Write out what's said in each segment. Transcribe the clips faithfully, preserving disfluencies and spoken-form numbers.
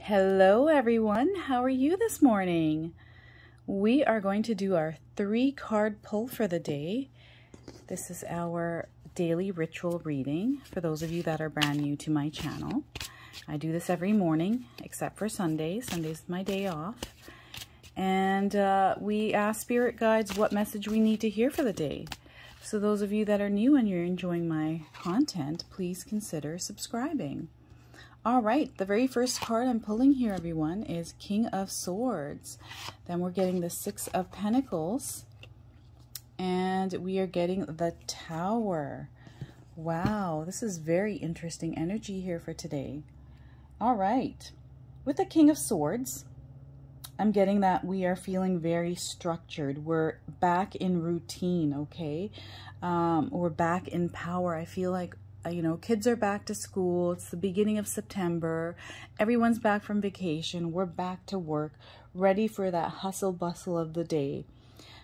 Hello everyone, how are you this morning? We are going to do our three card pull for the day. This is our daily ritual reading for those of you that are brand new to my channel. I do this every morning except for Sunday. Sunday's my day off. And uh, we ask spirit guides what message we need to hear for the day. So those of you that are new and you're enjoying my content, please consider subscribing. All right, the very first card I'm pulling here, everyone, is King of Swords. Then we're getting the Six of Pentacles. And we are getting the Tower. Wow, this is very interesting energy here for today. All right, with the King of Swords, I'm getting that we are feeling very structured. We're back in routine, okay? Um, we're back in power. I feel like, you know, kids are back to school. It's the beginning of September. Everyone's back from vacation. We're back to work, ready for that hustle bustle of the day.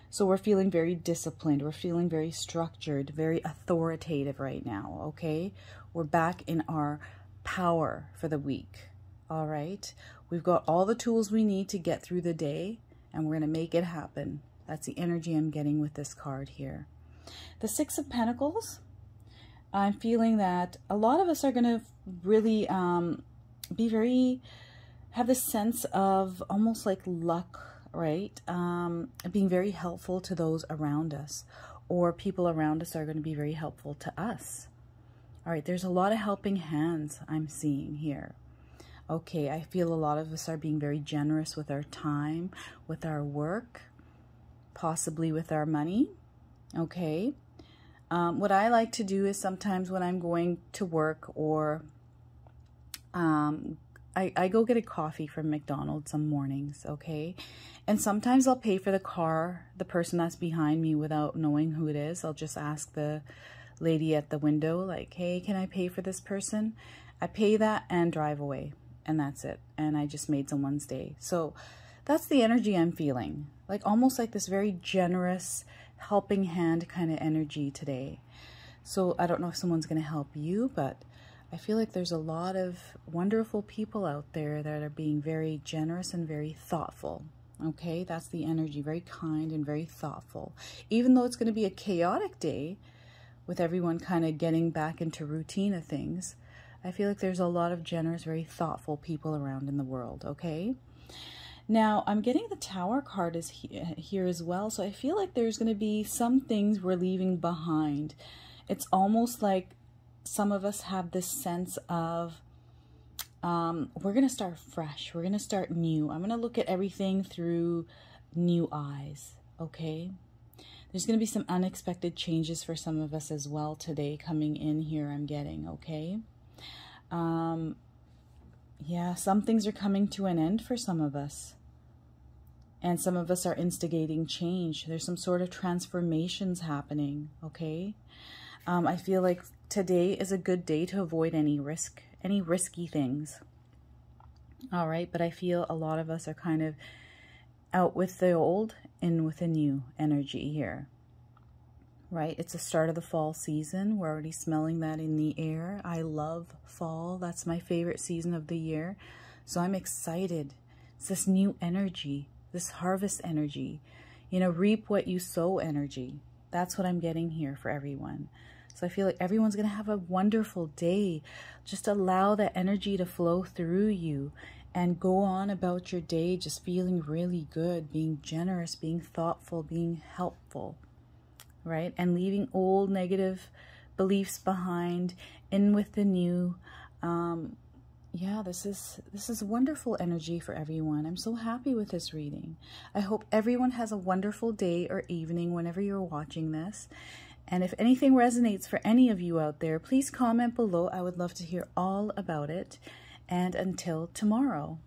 So we're feeling very disciplined. We're feeling very structured, very authoritative right now, okay? We're back in our power for the week, all right? We've got all the tools we need to get through the day, and we're going to make it happen. That's the energy I'm getting with this card here. The Six of Pentacles, I'm feeling that a lot of us are going to really um, be very, have this sense of almost like luck, right? Um, being very helpful to those around us, or people around us are going to be very helpful to us. All right, there's a lot of helping hands I'm seeing here. Okay, I feel a lot of us are being very generous with our time, with our work, possibly with our money, okay? Um, what I like to do is sometimes when I'm going to work, or um, I, I go get a coffee from McDonald's some mornings, okay? And sometimes I'll pay for the car, the person that's behind me, without knowing who it is. I'll just ask the lady at the window, like, hey, can I pay for this person? I pay that and drive away, and that's it. And I just made someone's day. So that's the energy I'm feeling. Like almost like this very generous, helping hand kind of energy today. So I don't know if someone's going to help you, but I feel like there's a lot of wonderful people out there that are being very generous and very thoughtful. Okay, that's the energy, very kind and very thoughtful. Even though it's going to be a chaotic day with everyone kind of getting back into routine of things, I feel like there's a lot of generous, very thoughtful people around in the world, okay? Now, I'm getting the Tower card is he here as well, so I feel like there's going to be some things we're leaving behind. It's almost like some of us have this sense of, um, we're going to start fresh, we're going to start new. I'm going to look at everything through new eyes, okay? There's going to be some unexpected changes for some of us as well today coming in here, I'm getting, okay? Um, yeah, some things are coming to an end for some of us. And some of us are instigating change. There's some sort of transformations happening, okay? Um, I feel like today is a good day to avoid any risk, any risky things. All right, but I feel a lot of us are kind of out with the old, in with the new energy here, right? It's the start of the fall season. We're already smelling that in the air. I love fall. That's my favorite season of the year. So I'm excited. It's this new energy. This harvest energy, you know, reap what you sow energy. That's what I'm getting here for everyone. So I feel like everyone's going to have a wonderful day. Just allow that energy to flow through you and go on about your day just feeling really good, being generous, being thoughtful, being helpful, right? And leaving old negative beliefs behind, in with the new. Um, Yeah, this is this is wonderful energy for everyone. I'm so happy with this reading. I hope everyone has a wonderful day or evening whenever you're watching this. And if anything resonates for any of you out there, please comment below. I would love to hear all about it. And until tomorrow.